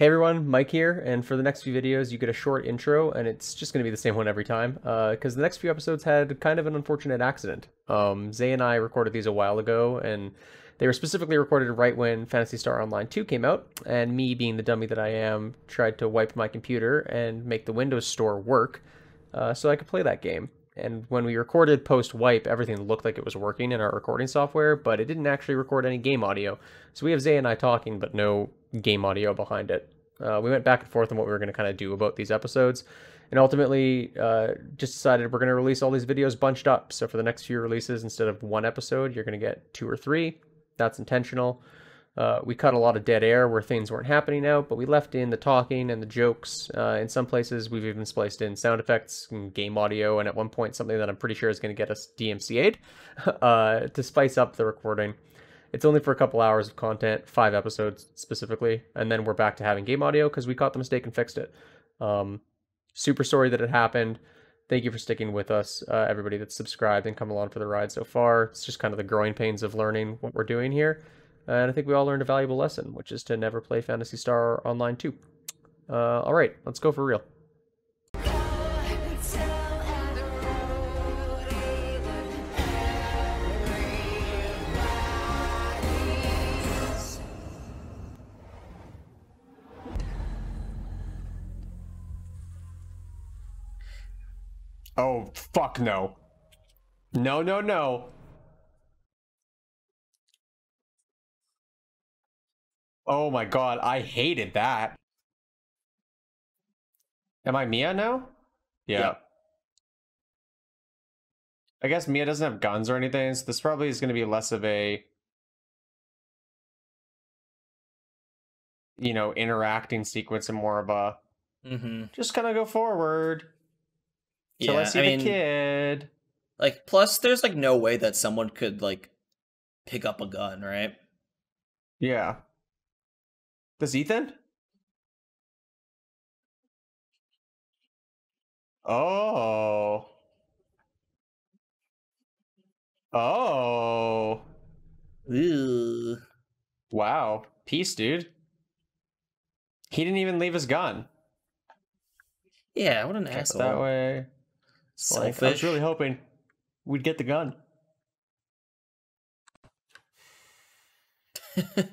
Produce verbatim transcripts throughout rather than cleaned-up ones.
Hey everyone, Mike here, and for the next few videos you get a short intro, and it's just going to be the same one every time, because uh, the next few episodes had kind of an unfortunate accident. Um, Zay and I recorded these a while ago, and they were specifically recorded right when Phantasy Star Online two came out, and me, being the dummy that I am, tried to wipe my computer and make the Windows Store work uh, so I could play that game. And when we recorded post-wipe, everything looked like it was working in our recording software, but it didn't actually record any game audio. So we have Zay and I talking, but no game audio behind it. Uh, we went back and forth on what we were going to kind of do about these episodes, and ultimately uh, just decided we're going to release all these videos bunched up. So for the next few releases, instead of one episode, you're going to get two or three. That's intentional. Uh, we cut a lot of dead air where things weren't happening out, but we left in the talking and the jokes. Uh, in some places, we've even spliced in sound effects and game audio, and at one point, something that I'm pretty sure is going to get us D M C A'd uh, to spice up the recording. It's only for a couple hours of content, five episodes specifically, and then we're back to having game audio because we caught the mistake and fixed it. Um, super sorry that it happened. Thank you for sticking with us, uh, everybody that's subscribed and come along for the ride so far. It's just kind of the growing pains of learning what we're doing here. And I think we all learned a valuable lesson, which is to never play Phantasy Star Online two. Uh, all right, let's go for real. Oh, fuck no. No, no, no. Oh my god, I hated that. Am I Mia now? Yeah. yeah. I guess Mia doesn't have guns or anything, so this probably is going to be less of a, you know, interacting sequence and more of a, mm-hmm. just kind of go forward. Yeah, I see I the mean, kid. Like, plus, there's like no way that someone could like pick up a gun, right? Yeah. Does Ethan? Oh. Oh. Ooh. Wow. Peace, dude. He didn't even leave his gun. Yeah, what an Guess asshole. That way. Selfish. Like, I was really hoping we'd get the gun. Did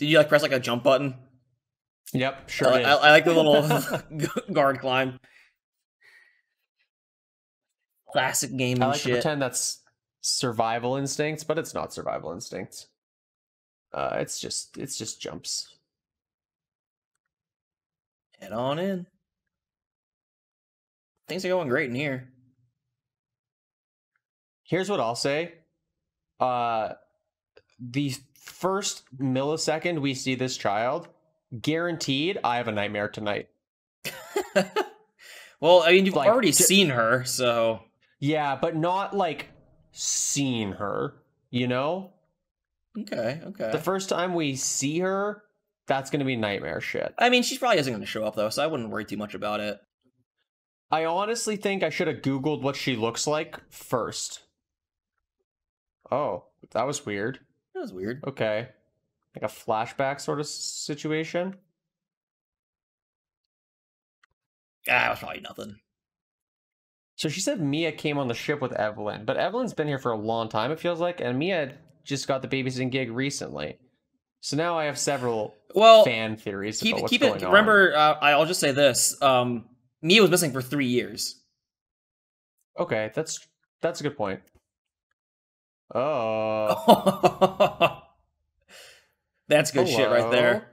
you like press like a jump button? Yep, sure. I, I, I like the little guard climb. Classic game. I like shit. to pretend that's survival instincts, but it's not survival instincts. Uh, it's just it's just jumps. Head on in. Things are going great in here. Here's what I'll say. Uh, the first millisecond we see this child, guaranteed I have a nightmare tonight. Well, I mean, you've like, already seen her, so... Yeah, but not, like, seen her, you know? Okay, okay. The first time we see her, that's going to be nightmare shit. I mean, she probably isn't going to show up, though, so I wouldn't worry too much about it. I honestly think I should have Googled what she looks like first. Oh, that was weird. That was weird. Okay. Like a flashback sort of situation? Ah, it was probably nothing. So she said Mia came on the ship with Evelyn, but Evelyn's been here for a long time, it feels like, and Mia just got the babysitting gig recently. So now I have several well, fan theories keep, about what's keep going it, on. Remember, uh, I'll just say this, um... Mia was missing for three years. Okay, that's that's a good point. Oh, that's good Hello. shit right there.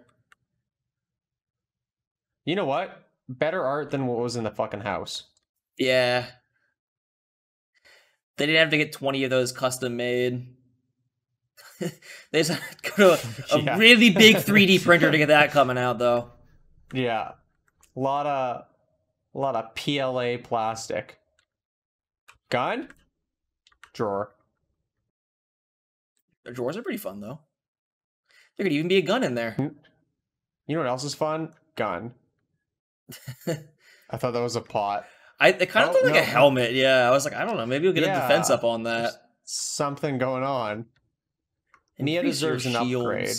You know what? Better art than what was in the fucking house. Yeah, they didn't have to get twenty of those custom made. They just had to go to a, a yeah. really big three D printer to get that coming out, though. Yeah, a lot of. A lot of P L A plastic. Gun? Drawer. Their drawers are pretty fun, though. There could even be a gun in there. You know what else is fun? Gun. I thought that was a pot. I It kind of oh, looked like no. a helmet, yeah. I was like, I don't know, maybe we'll get yeah, a defense up on that. Something going on. Mia deserves an upgrade.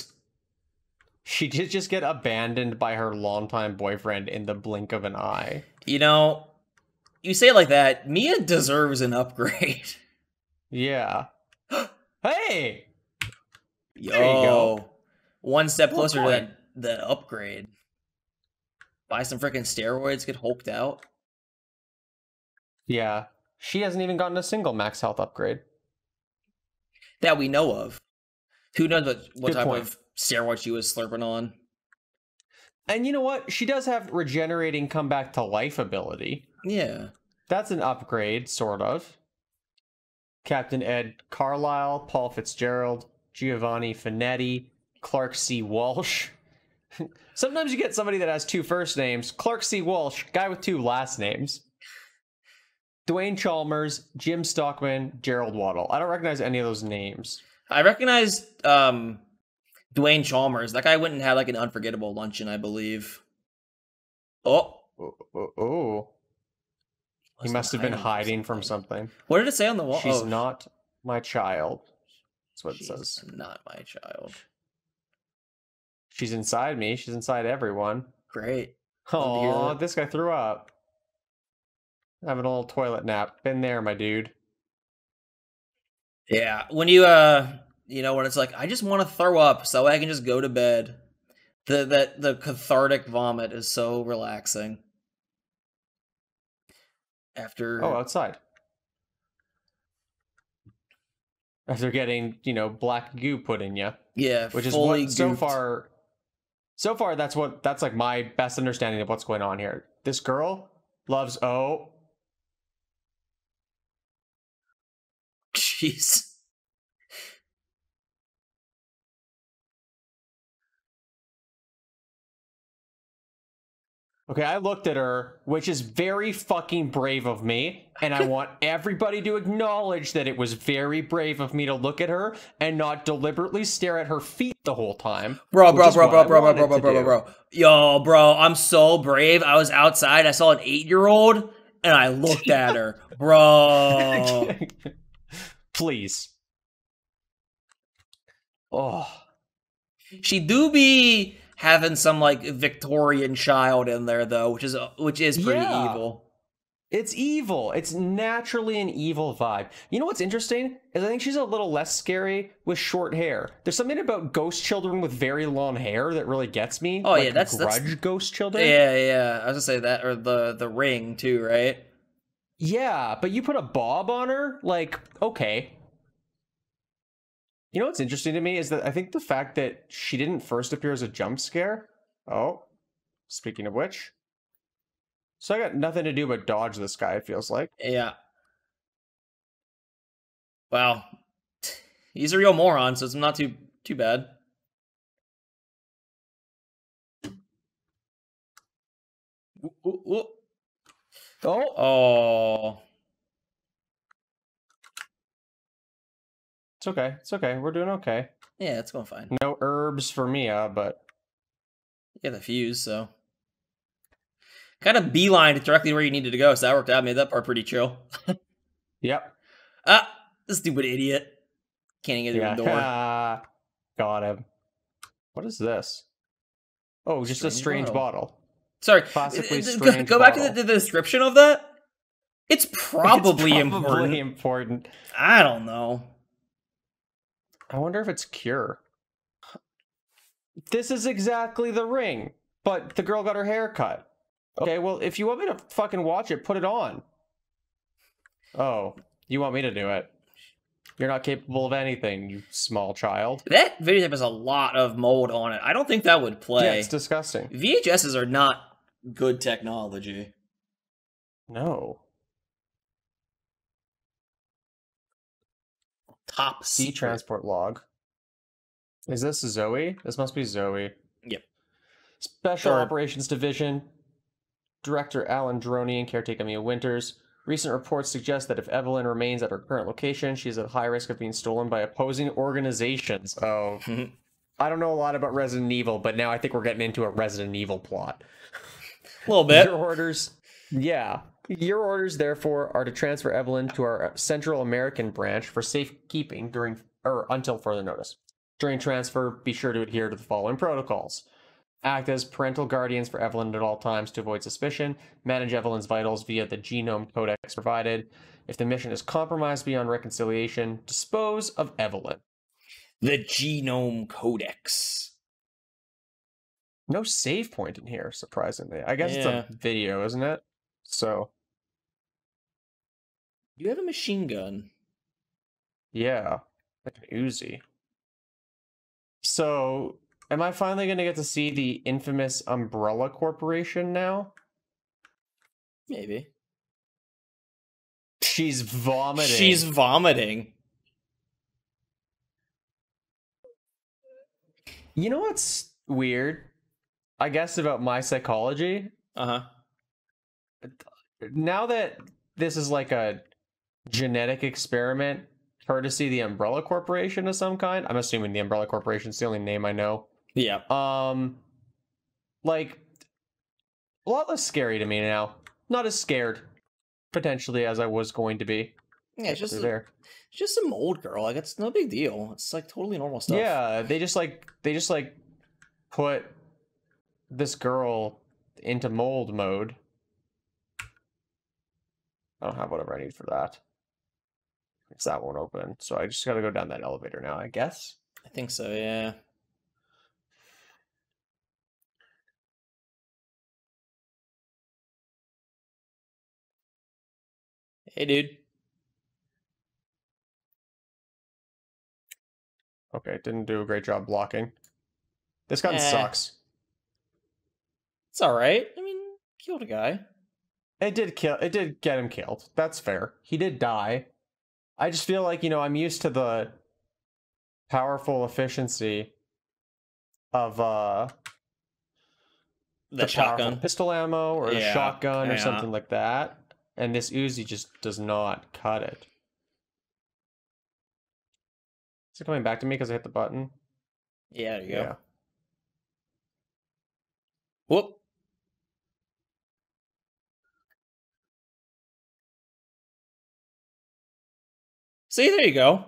She did just get abandoned by her longtime boyfriend in the blink of an eye. You know, you say it like that, Mia deserves an upgrade. Yeah. Hey! Yo. There you go. One step closer to that, that upgrade. Buy some freaking steroids, get hulked out. Yeah. She hasn't even gotten a single max health upgrade. That we know of. Who knows what, what type point. of steroid she was slurping on. And you know what? She does have regenerating comeback to life ability. Yeah. That's an upgrade, sort of. Captain Ed Carlisle, Paul Fitzgerald, Giovanni Finetti, Clark C. Walsh. Sometimes you get somebody that has two first names. Clark C. Walsh, guy with two last names. Dwayne Chalmers, Jim Stockman, Gerald Waddle. I don't recognize any of those names. I recognize um, Dwayne Chalmers. That guy went and had like an unforgettable luncheon, I believe. Oh. Oh. oh, oh. He must have been hiding from something. What did it say on the wall? She's oh. not my child. That's what She's it says. Not my child. She's inside me. She's inside everyone. Great. Oh, this guy threw up. Having a little toilet nap. Been there, my dude. Yeah, when you, uh, you know, when it's like, I just want to throw up so I can just go to bed. The, the, the cathartic vomit is so relaxing. After... Oh, outside. After getting, you know, black goo put in you. Yeah, which is what, gooped. so far... So far, that's what, that's like my best understanding of what's going on here. This girl loves... Oh... Jeez. Okay, I looked at her, which is very fucking brave of me, and I want everybody to acknowledge that it was very brave of me to look at her and not deliberately stare at her feet the whole time. Bro, bro, bro, bro, bro, bro, bro, bro, bro, bro. Yo, bro, I'm so brave. I was outside, I saw an eight-year-old, and I looked at her. Bro. Please. Oh. She do be having some like Victorian child in there though, which is which is pretty yeah. evil. It's evil. It's naturally an evil vibe. You know what's interesting is I think she's a little less scary with short hair. There's something about ghost children with very long hair that really gets me. Oh like yeah, that's grudge that's, ghost children. Yeah, yeah. I was gonna say that, or the the ring too, right? Yeah, but you put a bob on her, like, okay. You know what's interesting to me is that I think the fact that she didn't first appear as a jump scare. Oh, speaking of which. So I got nothing to do but dodge this guy, it feels like. Yeah. Wow. He's a real moron, so it's not too too bad. Ooh, ooh, ooh. Oh. Oh. It's okay. It's okay. We're doing okay. Yeah, it's going fine. No herbs for Mia, but... You got the fuse, so... Kind of beeline directly where you needed to go, so that worked out. Made that part pretty chill. Yep. Ah! Stupid idiot. Can't even get yeah. through the door. Ah, got him. What is this? Oh, just strange a strange bottle. bottle. Sorry, Possibly go, go back to the, to the description of that. It's probably, it's probably important. important. I don't know. I wonder if it's cure. This is exactly the ring, but the girl got her hair cut. Okay, well, if you want me to fucking watch it, put it on. Oh, you want me to do it? You're not capable of anything, you small child. That videotape has a lot of mold on it. I don't think that would play. Yeah, it's disgusting. V H Ses are not good technology. No. Top secret. Transport log. Is this Zoe? This must be Zoe. Yep. Special Third. Operations Division. Director Alan Dronian, caretaker Mia Winters. Recent reports suggest that if Evelyn remains at her current location, she's at high risk of being stolen by opposing organizations. Oh, I don't know a lot about Resident Evil, but now I think we're getting into a Resident Evil plot. A little bit. Your orders, yeah. Your orders, therefore, are to transfer Evelyn to our Central American branch for safekeeping during or until further notice. During transfer, be sure to adhere to the following protocols. Act as parental guardians for Evelyn at all times to avoid suspicion. Manage Evelyn's vitals via the Genome Codex provided. If the mission is compromised beyond reconciliation, dispose of Evelyn. The Genome Codex. No save point in here, surprisingly. I guess yeah. It's a video, isn't it? So. You have a machine gun. Yeah. Like an Uzi. So, am I finally going to get to see the infamous Umbrella Corporation now? Maybe. She's vomiting. She's vomiting. You know what's weird? I guess about my psychology. Uh-huh. Now that this is like a genetic experiment, courtesy the Umbrella Corporation of some kind. I'm assuming the Umbrella Corporation is the only name I know. Yeah. Um, like, a lot less scary to me now. Not as scared, potentially, as I was going to be. Yeah, it's just a, there. just some old girl. Like, it's no big deal. It's like totally normal stuff. Yeah, they just like they just like put this girl into mold mode. I don't have whatever I need for that. Because that won't open. So I just gotta go down that elevator now, I guess. I think so, yeah. Hey, dude. Okay, didn't do a great job blocking. This gun eh. sucks. It's alright. I mean, killed a guy. It did kill. It did get him killed. That's fair. He did die. I just feel like, you know, I'm used to the powerful efficiency of uh, the, the shotgun, pistol ammo, or yeah. a shotgun, yeah. or something like that. And this Uzi just does not cut it. Is it coming back to me because I hit the button? Yeah, there you yeah. go. Whoop. See, there you go.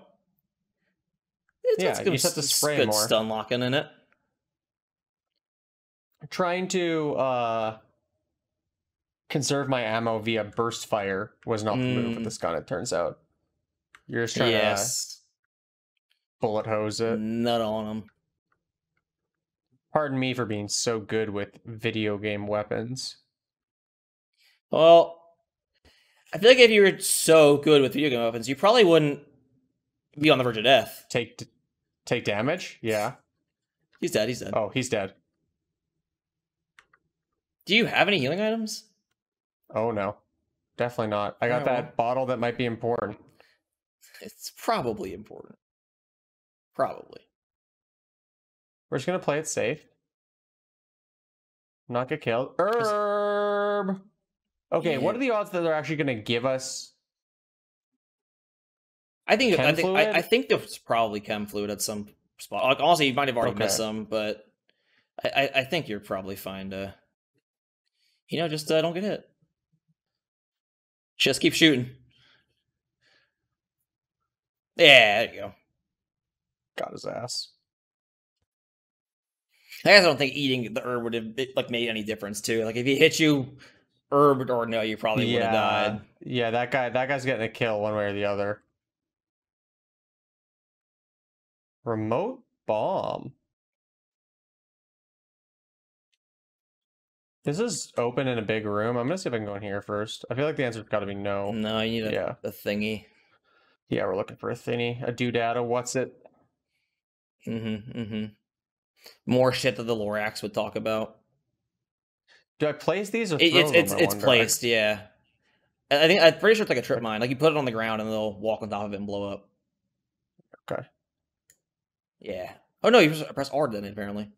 It's, yeah, you just have to spray more. Stun locking in it. Trying to uh, conserve my ammo via burst fire was not mm. the move with this gun, it turns out. You're just trying yes. to bullet hose it. Nut on them. Pardon me for being so good with video game weapons. Well... I feel like if you were so good with video game weapons, you probably wouldn't be on the verge of death. Take take damage? Yeah. He's dead, he's dead. Oh, he's dead. Do you have any healing items? Oh, no. Definitely not. I got oh. that bottle that might be important. It's probably important. Probably. We're just going to play it safe. Not get killed. Herb! Okay, yeah. What are the odds that they're actually going to give us? I think I think I, I think there's probably chem fluid at some spot. Like, honestly, you might have already okay. missed some, but I, I think you're probably fine to, you know, just uh, don't get hit. Just keep shooting. Yeah, there you go. Got his ass. I guess I don't think eating the herb would have like made any difference too. Like if he hit you. Herb or no, you probably yeah. would have died. Yeah, that guy, that guy's getting a kill one way or the other. Remote bomb. This is open in a big room. I'm gonna see if I can go in here first. I feel like the answer's got to be no. No, you need a, yeah. a thingy. Yeah, we're looking for a thingy, a doodad, a what's it? Mm-hmm. Mm-hmm. More shit that the Lorax would talk about. Do I place these or throw it's, them? It's, it's placed, yeah. I think I'm pretty sure it's like a trip mine. Like you put it on the ground and they'll walk on top of it and blow up. Okay. Yeah. Oh no, you just press R then apparently.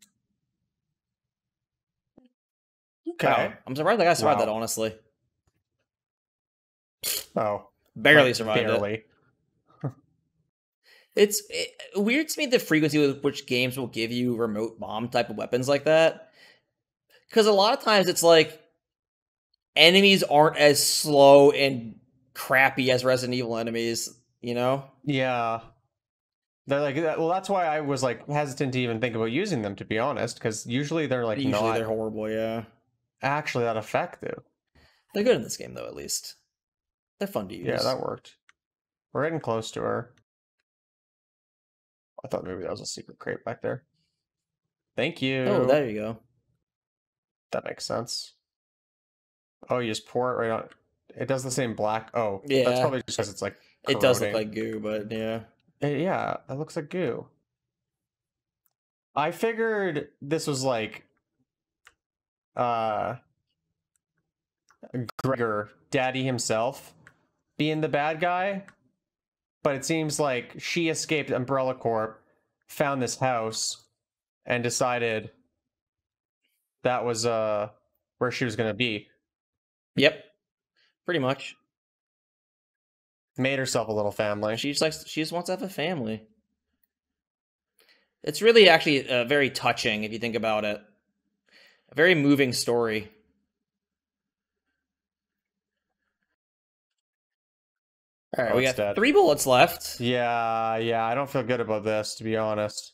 Okay. Wow. I'm surprised the guy survived wow. that honestly. Oh, barely like, survived barely. it. It's it, weird to me the frequency with which games will give you remote bomb type of weapons like that. Because a lot of times it's like enemies aren't as slow and crappy as Resident Evil enemies, you know? Yeah. They're like, well, that's why I was like hesitant to even think about using them, to be honest, because usually they're like usually not they're horrible, yeah. Actually, that effective. They're good in this game, though. At least they're fun to use. Yeah, that worked. We're getting close to her. I thought maybe that was a secret crate back there. Thank you. Oh, there you go. That makes sense. Oh, you just pour it right on. It does the same black. Oh, yeah. That's probably just because it's like corroding. It does look like goo, but yeah. It, yeah, that looks like goo. I figured this was like uh, Gregor, Daddy himself, being the bad guy. But it seems like she escaped Umbrella Corp, found this house, and decided that was uh where she was going to be. Yep, pretty much. Made herself a little family. She just likes. She just wants to have a family. It's really actually uh, very touching if you think about it. A very moving story. All right, oh, we got dead. three bullets left. Yeah, yeah, I don't feel good about this, to be honest.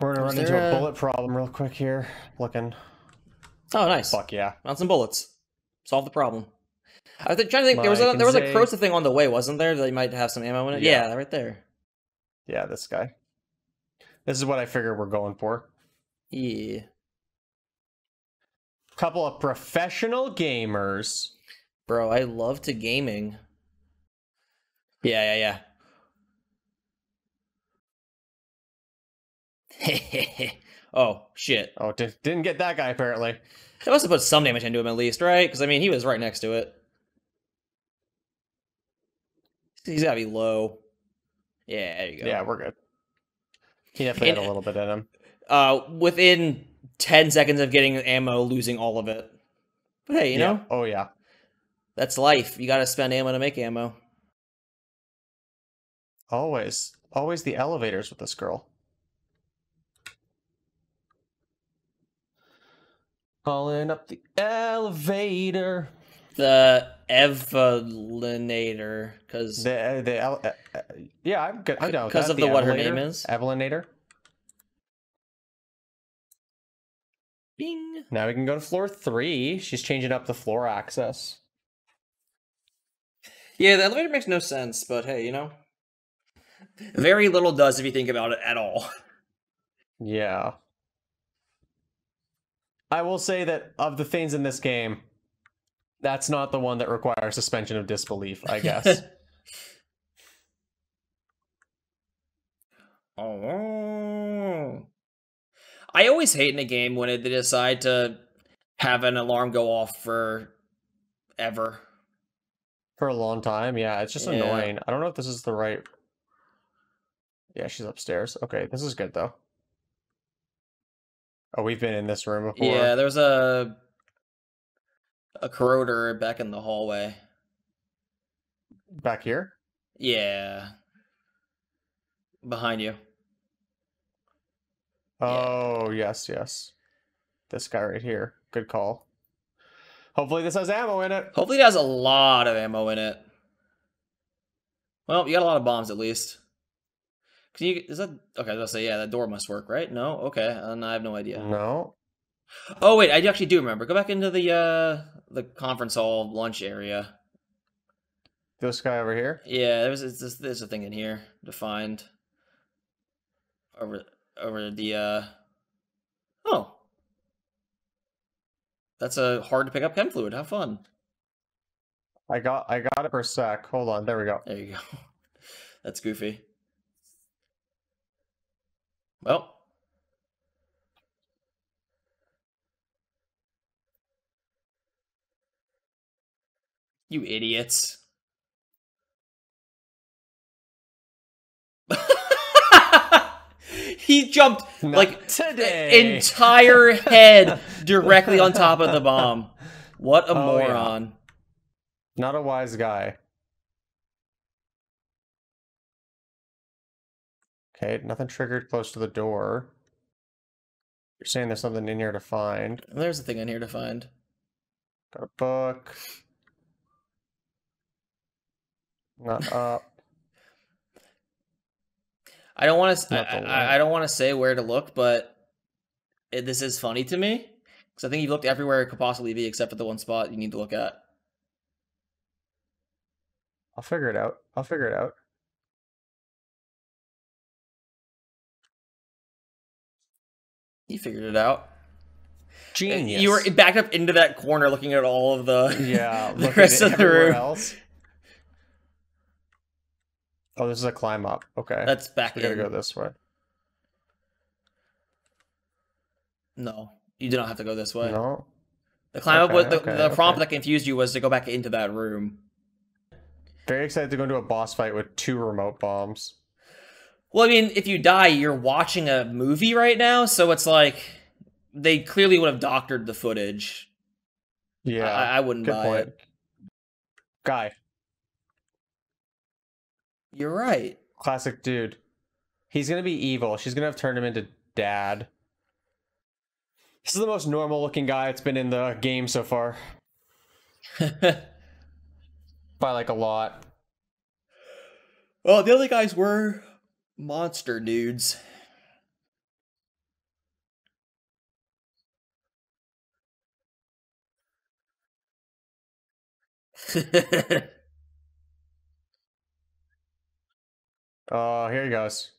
We're gonna Is run into a... a bullet problem real quick here. Looking. Oh, nice. Fuck yeah. Found some bullets. Solve the problem. I was trying to think. Mike there was a, there was Zay. a Croza thing on the way, wasn't there? That you might have some ammo in it. Yeah. yeah, right there. Yeah, this guy. This is what I figured we're going for. Yeah. Couple of professional gamers. Bro, I love to gaming. Yeah, yeah, yeah. Oh, shit. Oh, did, didn't get that guy, apparently. I must have put some damage into him at least, right? Because, I mean, he was right next to it. He's got to be low. Yeah, there you go. Yeah, we're good. He definitely and, had a little bit in him. Uh, within ten seconds of getting ammo, losing all of it. But hey, you yeah. know? Oh, yeah. That's life. You gotta spend ammo to make ammo. Always. Always the elevators with this girl. Calling up the elevator. The Evelinator. Because... The, the, uh, uh, yeah, I'm good. I'm down with that. Because of the, the what her name is? Evelinator. Bing. Now we can go to floor three. She's changing up the floor access. Yeah, the elevator makes no sense, but hey, you know. Very little does if you think about it at all. Yeah. I will say that of the things in this game, that's not the one that requires suspension of disbelief, I guess. Oh. I always hate in a game when they decide to have an alarm go off for ever. For a long time, yeah, it's just yeah. annoying. I don't know if this is the right... Yeah, she's upstairs. Okay, this is good, though. Oh, we've been in this room before. Yeah, there's a... a corroder back in the hallway. Back here? Yeah. Behind you. Oh, yeah. yes, yes. This guy right here. Good call. Hopefully this has ammo in it. Hopefully it has a lot of ammo in it. Well, you got a lot of bombs at least. Can you, is that, okay, I was going to say, yeah, that door must work, right? No? Okay, and I have no idea. No. Oh, wait, I actually do remember. Go back into the uh, the conference hall lunch area. This guy over here? Yeah, there's, there's, there's a thing in here to find. Over, over the, uh, oh. That's a hard to pick up chem fluid. Have fun. I got I got it for a sec. Hold on. There we go. There you go. That's goofy. Well. You idiots. He jumped Not like today. entire head directly on top of the bomb. What a oh, moron. Yeah. Not a wise guy. Okay, nothing triggered close to the door. You're saying there's something in here to find. There's a thing in here to find. Got a book. Not up. I don't want to. I, I don't want to say where to look, but it, this is funny to me because I think you've looked everywhere it could possibly be, except for the one spot you need to look at. I'll figure it out. I'll figure it out. You figured it out. Genius. You were backed up into that corner, looking at all of the yeah, the rest of the room. Else. Oh, this is a climb up. Okay, that's back. We gotta go this way. No, you do not have to go this way. No, the climb okay, up was the, okay, the okay. prompt that confused you was to go back into that room. Very excited to go into a boss fight with two remote bombs. Well, I mean, if you die, you're watching a movie right now, so it's like they clearly would have doctored the footage. Yeah, I, I wouldn't buy point. it. Guy. You're right. Classic dude. He's going to be evil. She's going to have turned him into dad. This is the most normal looking guy that's been in the game so far. By like a lot. Well, the other guys were monster dudes. Oh, uh, here he goes.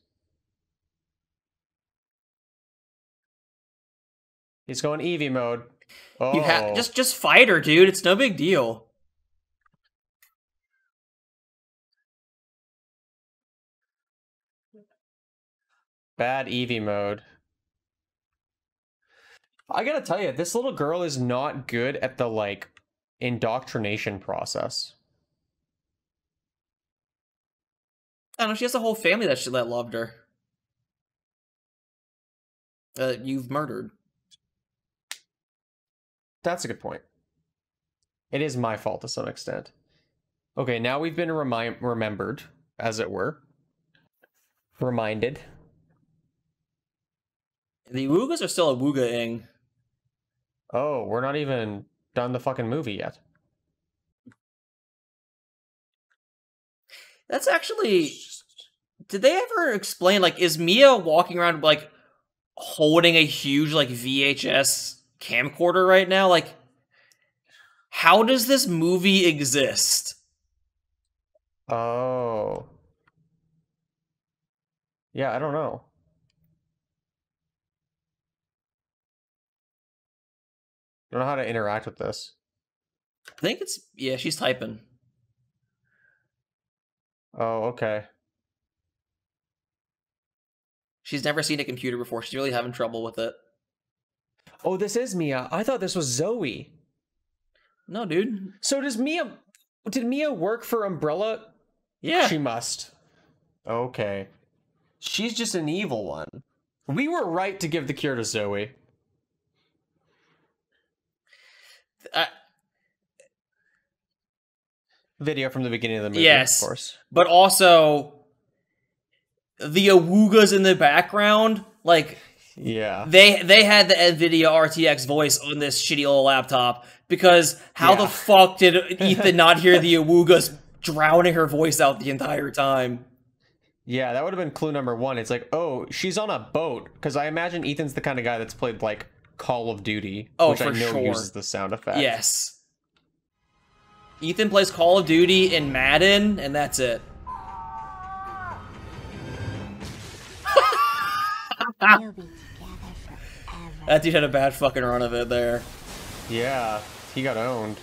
He's going Eevee mode. Oh. You ha just, just fight her, dude. It's no big deal. Bad Eevee mode. I gotta tell you, this little girl is not good at the, like, indoctrination process. I don't know, she has a whole family that she that loved her. Uh, you've murdered. That's a good point. It is my fault to some extent. Okay, now we've been remind remembered, as it were. Reminded. The Woogas are still a Wooga-ing. Oh, we're not even done the fucking movie yet. That's actually... Did they ever explain, like, is Mia walking around, like, holding a huge, like, V H S camcorder right now? Like, how does this movie exist? Oh. Yeah, I don't know. I don't know how to interact with this. I think it's... Yeah, she's typing. Oh, okay. She's never seen a computer before. She's really having trouble with it. Oh, this is Mia. I thought this was Zoe. No, dude. So does Mia... Did Mia work for Umbrella? Yeah. She must. Okay. She's just an evil one. We were right to give the cure to Zoe. I... Video from the beginning of the movie, yes, of course. But also, the Awoogas in the background, like, yeah, they they had the NVIDIA R T X voice on this shitty old laptop because how yeah. the fuck did Ethan not hear the Awoogas drowning her voice out the entire time? Yeah, that would have been clue number one. It's like, oh, she's on a boat, because I imagine Ethan's the kind of guy that's played like Call of Duty, oh, which I know sure. uses the sound effect. Yes. Ethan plays Call of Duty and Madden, and that's it. That dude had a bad fucking run of it there. Yeah, he got owned.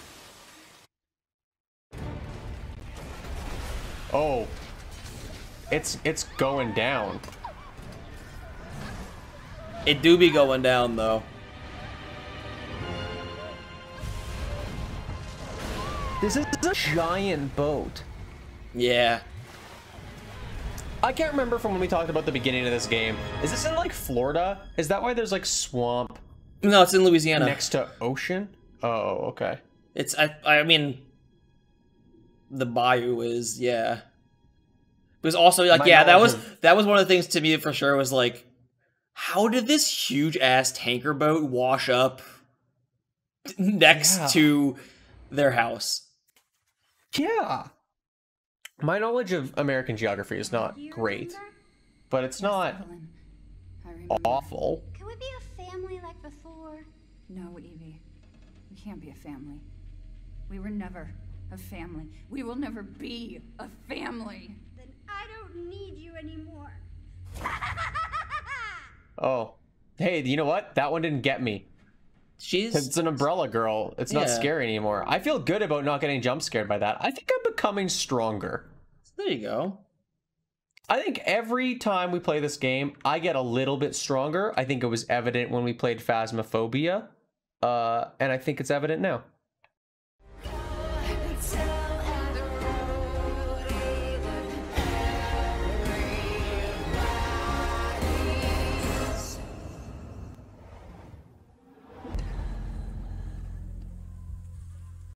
Oh. It's it's going down. It do be going down, though. This is a giant boat. Yeah. I can't remember from when we talked about the beginning of this game. Is this in, like, Florida? Is that why there's, like, swamp? No, it's in Louisiana. Next to ocean? Oh, okay. It's, I, I mean, the bayou is, yeah. Because also, like, My yeah, that was, of... that was one of the things to me for sure was, like, how did this huge-ass tanker boat wash up next yeah. to their house? Yeah. My knowledge of American geography is not great. but it's not awful. Could we be a family like before? No, Evie. We can't be a family. We were never a family. We will never be a family. Then I don't need you anymore. Oh. Hey, you know what? That one didn't get me. She's it's an umbrella girl. It's yeah. not scary anymore. I feel good about not getting jump scared by that. I think I'm becoming stronger. There you go. I think every time we play this game, I get a little bit stronger. I think it was evident when we played Phasmophobia. Uh, and I think it's evident now.